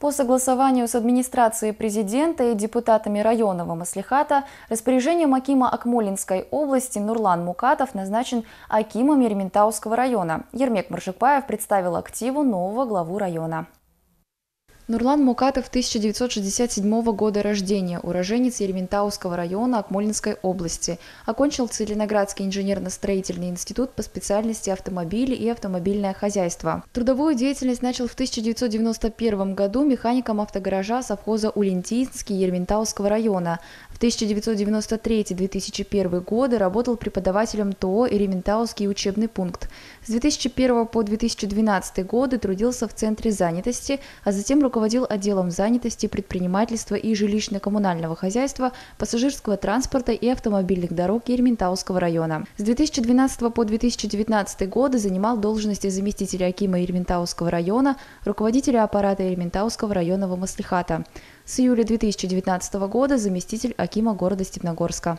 По согласованию с администрацией президента и депутатами районного маслихата распоряжением акима Акмолинской области Нурлан Мукатов назначен акимом Ерейментауского района. Ермек Маржипаев представил активу нового главу района. Нурлан Мукатов 1967 года рождения, уроженец Ерейментауского района Акмолинской области. Окончил Целиноградский инженерно-строительный институт по специальности автомобили и автомобильное хозяйство. Трудовую деятельность начал в 1991 году механиком автогаража совхоза Улентинский Ерейментауского района. В 1993-2001 годы работал преподавателем ТО «Ерементауский учебный пункт». С 2001 по 2012 годы трудился в Центре занятости, а затем руководил отделом занятости, предпринимательства и жилищно-коммунального хозяйства, пассажирского транспорта и автомобильных дорог Ерементауского района. С 2012 по 2019 годы занимал должности заместителя акима Ерементауского района, руководителя аппарата Ерементауского районного маслихата. С июля 2019 года заместитель акима города Степногорска.